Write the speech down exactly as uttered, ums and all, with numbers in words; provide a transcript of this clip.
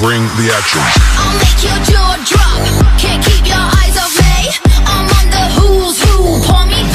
Bring the action. I'll make your jaw drop. Can't keep your eyes off me. I'm on the who's who. Pour me.